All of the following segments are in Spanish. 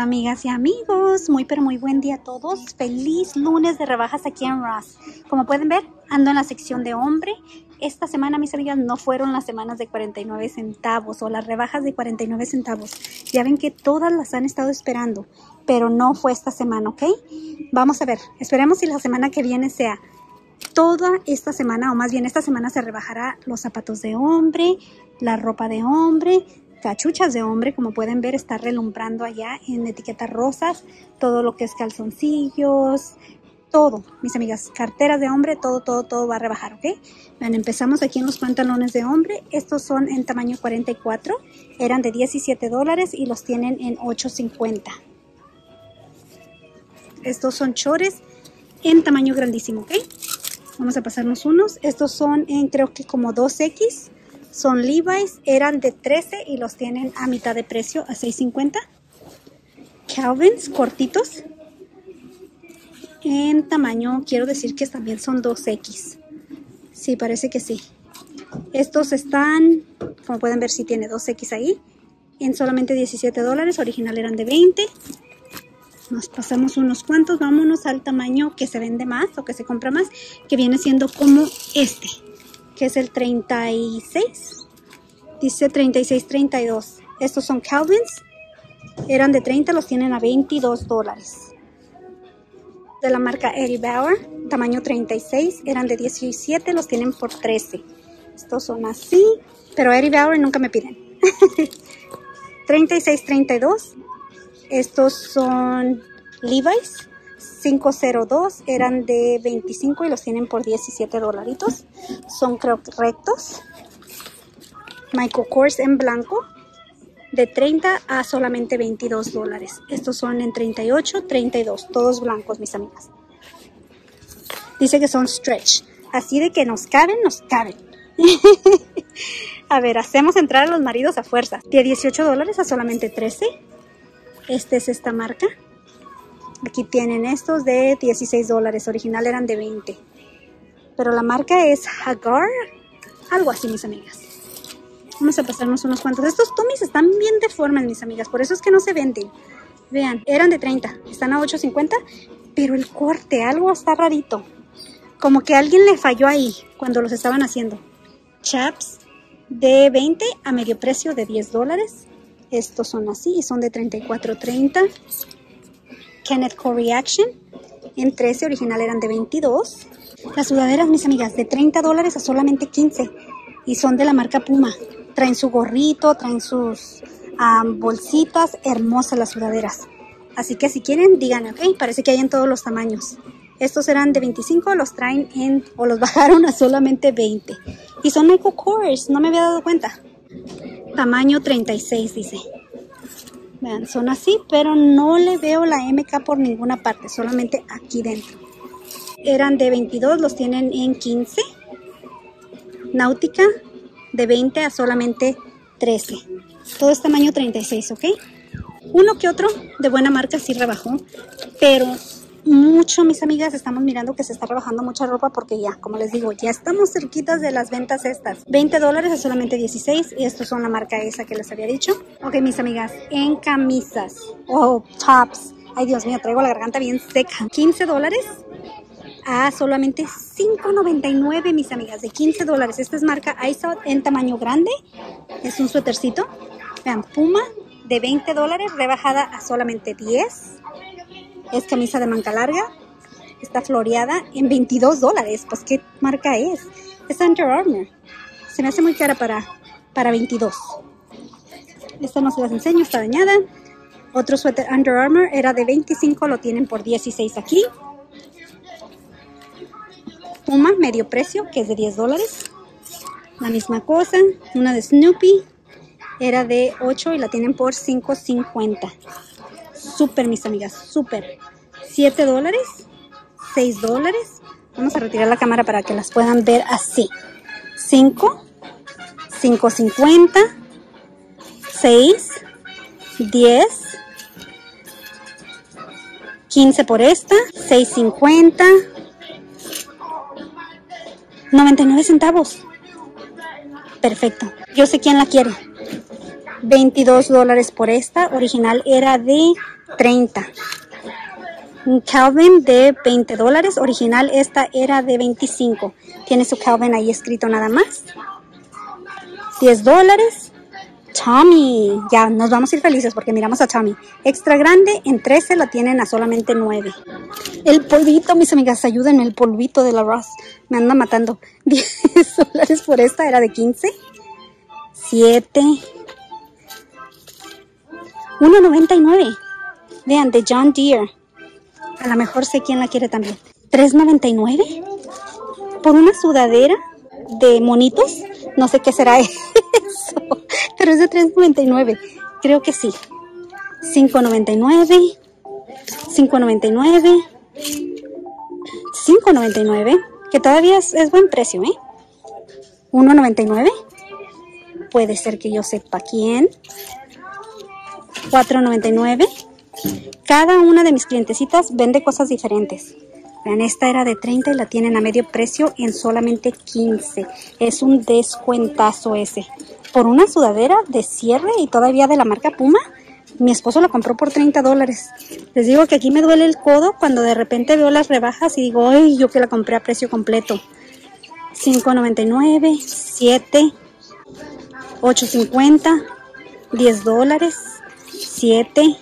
amigas y amigos, muy pero muy buen día a todos. Feliz lunes de rebajas aquí en Ross. Como pueden ver, ando en la sección de hombre. Esta semana, mis amigas, no fueron las semanas de 49 centavos o las rebajas de 49 centavos. Ya ven que todas las han estado esperando, pero no fue esta semana, ¿ok? Vamos a ver, esperemos si la semana que viene sea. Toda esta semana, o más bien esta semana, se rebajará los zapatos de hombre, la ropa de hombre, cachuchas de hombre, como pueden ver, está relumbrando allá en etiquetas rosas, todo lo que es calzoncillos, todo, mis amigas, carteras de hombre, todo va a rebajar, ¿ok? Bueno, empezamos aquí en los pantalones de hombre, estos son en tamaño 44, eran de $17 y los tienen en $8.50. Estos son chores en tamaño grandísimo, ¿ok? Vamos a pasarnos unos, estos son en creo que como 2X, son Levi's, eran de $13 y los tienen a mitad de precio, a $6.50. Calvin's cortitos, en tamaño, quiero decir que también son 2X. Sí, parece que sí. Estos están, como pueden ver, sí tiene 2X ahí, en solamente $17, original eran de $20. Nos pasamos unos cuantos, vámonos al tamaño que se vende más o que se compra más, que viene siendo como este, que es el 36, dice 36-32. Estos son Calvins, eran de $30, los tienen a $22. De la marca Eddie Bauer, tamaño 36, eran de $17, los tienen por $13. Estos son así, pero Eddie Bauer nunca me piden. 36-32. Estos son Levi's, 502, eran de $25 y los tienen por $17. Son creo rectos. Michael Kors en blanco, de $30 a solamente $22. Estos son en 38, 32, todos blancos, mis amigas. Dice que son stretch, así de que nos caben, A ver, hacemos entrar a los maridos a fuerza. De $18 a solamente $13. Esta es esta marca. Aquí tienen estos de $16. Original eran de $20. Pero la marca es Hagar. Algo así, mis amigas. Vamos a pasarnos unos cuantos. Estos Tommys están bien deformes, mis amigas. Por eso es que no se venden. Vean, eran de $30. Están a $8.50. Pero el corte, algo está rarito. Como que alguien le falló ahí cuando los estaban haciendo. Chaps de $20 a medio precio de $10. Estos son así y son de $34.30. Kenneth Cole Reaction en $13, original eran de $22. Las sudaderas, mis amigas, de $30 a solamente $15. Y son de la marca Puma. Traen su gorrito, traen sus bolsitas. Hermosas las sudaderas. Así que si quieren, digan, ok, parece que hay en todos los tamaños. Estos eran de $25, los traen en, o los bajaron a solamente $20. Y son Michael Kors, no me había dado cuenta. Tamaño 36 dice. Vean, son así, pero no le veo la MK por ninguna parte, solamente aquí dentro. Eran de $22, los tienen en $15. Náutica de $20 a solamente $13. Todo es tamaño 36, ¿ok? Uno que otro de buena marca sí rebajó, pero mucho, mis amigas, estamos mirando que se está rebajando mucha ropa porque ya, como les digo, ya estamos cerquitas de las ventas estas. $20 a solamente $16 y estos son la marca esa que les había dicho. Ok, mis amigas, en camisas o tops. Ay, Dios mío, traigo la garganta bien seca. $15 a solamente $5.99, mis amigas, de $15. Esta es marca ISA en tamaño grande. Es un suétercito. Vean, Puma de $20, rebajada a solamente $10. Es camisa de manga larga, está floreada en $22, pues qué marca es. Es Under Armour, se me hace muy cara para $22. Esta no se las enseño, está dañada. Otro suéter Under Armour era de $25, lo tienen por $16 aquí. Puma, medio precio, que es de $10. La misma cosa, una de Snoopy, era de $8 y la tienen por $5.50. Súper, mis amigas, súper. $7, $6. Vamos a retirar la cámara para que las puedan ver así. 5, $5.50, 6, 10, 15 por esta, $6.50, 99 centavos. Perfecto. Yo sé quién la quiere. $22 por esta, original era de 30. Calvin de $20. Original esta era de 25. Tiene su Calvin ahí escrito nada más. $10. Tommy. Ya nos vamos a ir felices porque miramos a Tommy. Extra grande en 13 la tienen a solamente 9. El polvito, mis amigas, ayúdenme. El polvito de la Ross. Me anda matando. $10 por esta era de 15. 7. $1.99. Vean, de John Deere. A lo mejor sé quién la quiere también. $3.99 por una sudadera de monitos. No sé qué será eso, pero es de $3.99. Creo que sí. $5.99. $5.99. $5.99. Que todavía es buen precio, ¿eh? $1.99. Puede ser que yo sepa quién. $4.99. Cada una de mis clientecitas vende cosas diferentes. Vean, esta era de 30 y la tienen a medio precio en solamente 15. Es un descuentazo ese. Por una sudadera de cierre y todavía de la marca Puma. Mi esposo la compró por $30. Les digo que aquí me duele el codo cuando de repente veo las rebajas y digo, ay, yo que la compré a precio completo. $5.99, $7, $8.50, $10, $7.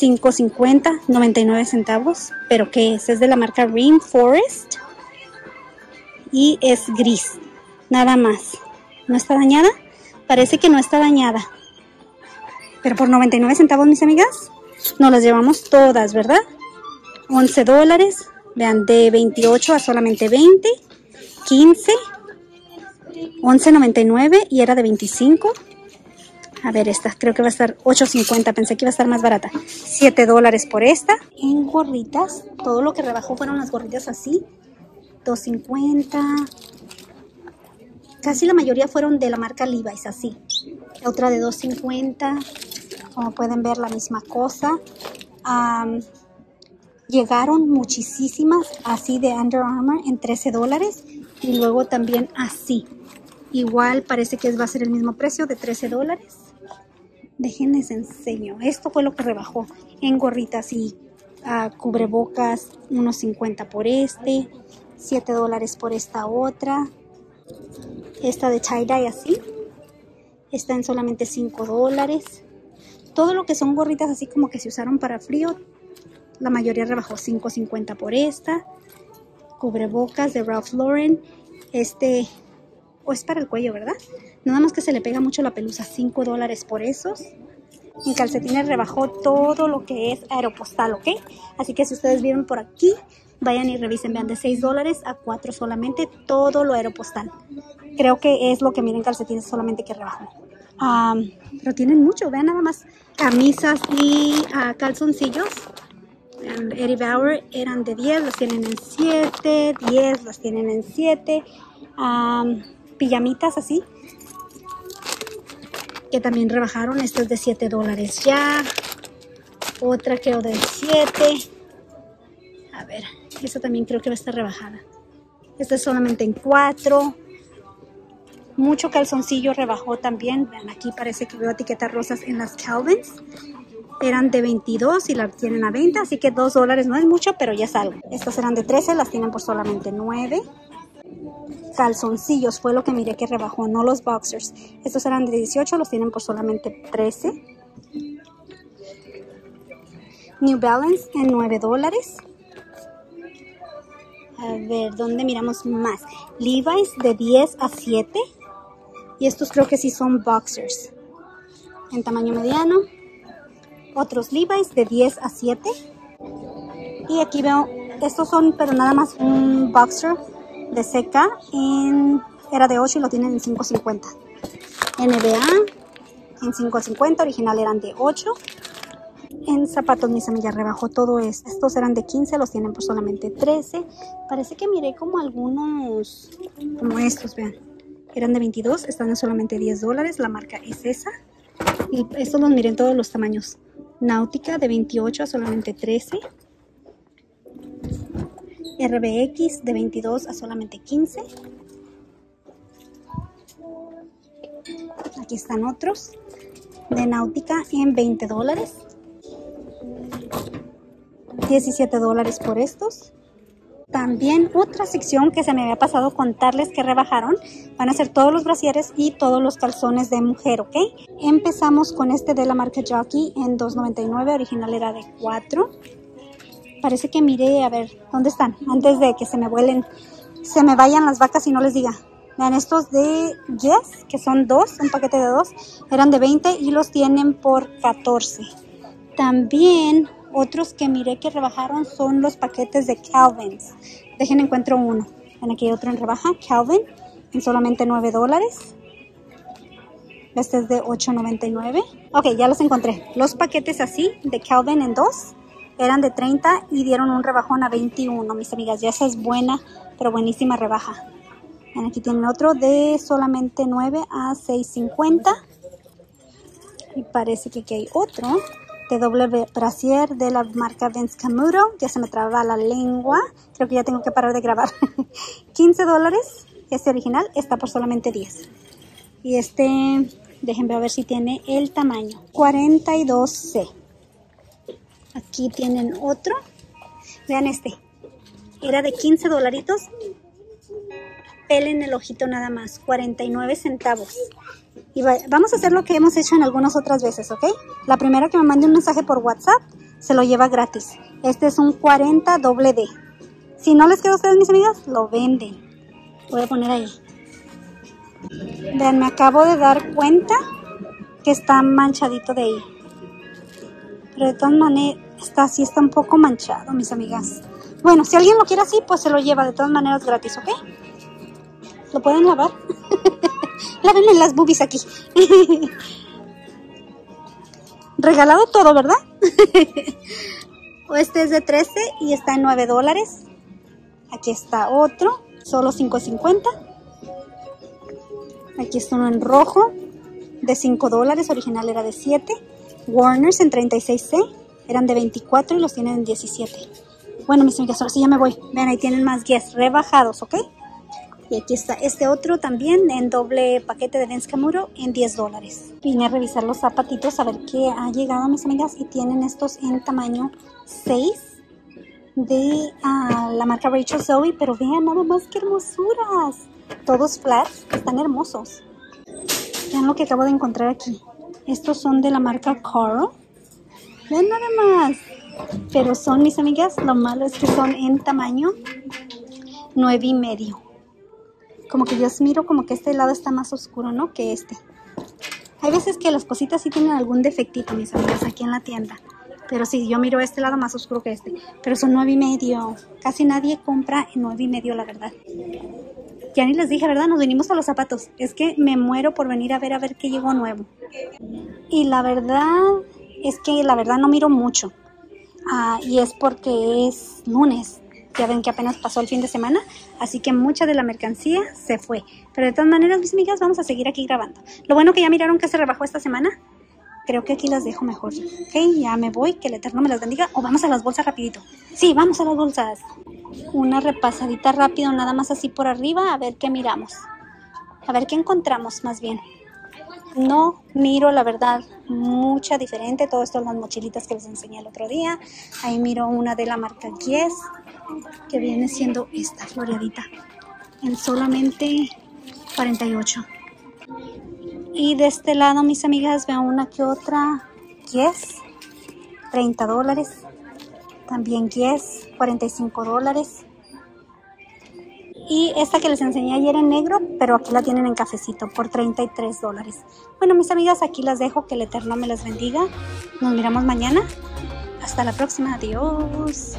$5.50, 99 centavos. ¿Pero qué es? Es de la marca Rainforest. Y es gris. Nada más. ¿No está dañada? Parece que no está dañada. Pero por 99 centavos, mis amigas, nos las llevamos todas, ¿verdad? $11. Vean, de 28 a solamente 20. 15. $11.99 y era de 25. A ver, esta creo que va a estar $8.50. Pensé que iba a estar más barata. $7 por esta. En gorritas, todo lo que rebajó fueron las gorritas así. $2.50. Casi la mayoría fueron de la marca Levi's, así. La otra de $2.50. Como pueden ver, la misma cosa. Llegaron muchísimas así de Under Armour en $13. Y luego también así. Igual parece que va a ser el mismo precio de $13. Déjenles enseño. Esto fue lo que rebajó en gorritas y cubrebocas. $1.50 por este. $7 por esta otra. Esta de tie-dye así. Está en solamente $5. Todo lo que son gorritas así como que se usaron para frío. La mayoría rebajó. $5.50 por esta. Cubrebocas de Ralph Lauren. Este... o es para el cuello, ¿verdad? Nada más que se le pega mucho la pelusa. $5 por esos. En calcetines rebajó todo lo que es Aeropostal, ¿ok? Así que si ustedes vieron por aquí, vayan y revisen. Vean, de $6 a $4 solamente todo lo Aeropostal. Creo que es lo que miren calcetines solamente que rebajó. Pero tienen mucho. Vean nada más camisas y calzoncillos. Eddie Bauer eran de 10, las tienen en 7. 10, las tienen en 7. Pijamitas así que también rebajaron. Esto es de $7 ya. Otra creo de 7. A ver, esta también creo que va a estar rebajada. Esta es solamente en 4. Mucho calzoncillo rebajó también. Vean, aquí parece que veo etiquetas rosas en las Calvins. Eran de 22 y las tienen a 20. Así que $2 no es mucho, pero ya es algo. Estas eran de 13, las tienen por solamente 9. Calzoncillos fue lo que miré que rebajó, no los boxers. Estos eran de 18, los tienen por solamente 13. New Balance en $9. A ver, ¿dónde miramos más? Levi's de 10 a 7. Y estos creo que sí son boxers. En tamaño mediano. Otros Levi's de 10 a 7. Y aquí veo, estos son, pero nada más un boxer de seca, era de 8 y lo tienen en $5.50. NBA en $5.50, original eran de 8. En zapatos, mis amigas, rebajó todo esto. Estos eran de 15, los tienen por solamente 13. Parece que miré como algunos, como estos, vean. Eran de 22, están en solamente $10, la marca es esa. Y estos los miré en todos los tamaños. Náutica de 28 a solamente 13. RBX de 22 a solamente 15. Aquí están otros. De Náutica en $20. $17 por estos. También otra sección que se me había pasado contarles que rebajaron. Van a ser todos los brasieres y todos los calzones de mujer, ¿ok? Empezamos con este de la marca Jockey en $2.99. Original era de $4. Parece que miré, a ver, ¿dónde están? Antes de que se me vuelen, se me vayan las vacas y no les diga. Vean, estos de Yes, que son dos, un paquete de dos. Eran de $20 y los tienen por $14. También... otros que miré que rebajaron son los paquetes de Calvin's. Dejen encuentro uno. Ven, aquí hay otro en rebaja. Calvin en solamente $9. Este es de $8.99. Ok, ya los encontré. Los paquetes así de Calvin en dos eran de $30 y dieron un rebajón a $21, mis amigas. Ya esa es buena, pero buenísima rebaja. Ven, aquí tienen otro de solamente $9 a $6.50. Y parece que aquí hay otro de doble brasier de la marca Vince Camuto. Ya se me traba la lengua. Creo que ya tengo que parar de grabar. $15. Este original está por solamente $10. Y este, déjenme ver si tiene el tamaño. 42C. Aquí tienen otro. Vean este. Era de $15. Pelen el ojito nada más. 49 centavos. Y vamos a hacer lo que hemos hecho en algunas otras veces, ¿ok? La primera que me mande un mensaje por WhatsApp se lo lleva gratis. Este es un 40 doble D. Si no les queda a ustedes, mis amigas, lo venden. Voy a poner ahí. Vean, me acabo de dar cuenta que está manchadito de ahí. Pero de todas maneras, sí está un poco manchado, mis amigas. Bueno, si alguien lo quiere así, pues se lo lleva de todas maneras gratis, ¿ok? ¿Lo pueden lavar? Lávenme las boobies aquí. Regalado todo, ¿verdad? Este es de $13 y está en $9. Aquí está otro, solo $5.50. Aquí está uno en rojo, de $5. Original era de $7. Warner's en 36C. Eran de $24 y los tienen en $17. Bueno, mis amigas, ahora sí ya me voy. Vean, ahí tienen más guías rebajados, ¿ok? Y aquí está este otro también en doble paquete de Vince Camuto en $10. Vine a revisar los zapatitos a ver qué ha llegado, mis amigas. Y tienen estos en tamaño 6 de la marca Rachel Zoe. Pero vean nada más que hermosuras. Todos flats, están hermosos. Vean lo que acabo de encontrar aquí. Estos son de la marca Carl. Vean nada más. Pero son, mis amigas, lo malo es que son en tamaño 9.5. Como que yo miro como que este lado está más oscuro, ¿no? Que este. Hay veces que las cositas sí tienen algún defectito, mis amigas, aquí en la tienda. Pero sí, yo miro este lado más oscuro que este. Pero son 9.5. Casi nadie compra en 9.5, la verdad. Ya ni les dije, ¿verdad? Nos vinimos a los zapatos. Es que me muero por venir a ver qué llegó nuevo. Y la verdad es que no miro mucho. Y es porque es lunes. Ya ven que apenas pasó el fin de semana, así que mucha de la mercancía se fue. Pero de todas maneras, mis amigas, vamos a seguir aquí grabando. Lo bueno que ya miraron que se rebajó esta semana. Creo que aquí las dejo mejor. Ok, ya me voy, que el Eterno me las bendiga. O vamos a las bolsas rapidito. Sí, vamos a las bolsas. Una repasadita rápido, nada más así por arriba, a ver qué miramos. A ver qué encontramos, más bien. No miro, la verdad, mucha diferente. Todo esto, las mochilitas que les enseñé el otro día. Ahí miro una de la marca Yes, que viene siendo esta floreadita en solamente $48. Y de este lado, mis amigas, vean una que otra Yes, $30. También Yes, $45. Y esta que les enseñé ayer en negro, pero aquí la tienen en cafecito por $33. Bueno, mis amigas, aquí las dejo. Que el Eterno me las bendiga. Nos miramos mañana. Hasta la próxima. Adiós.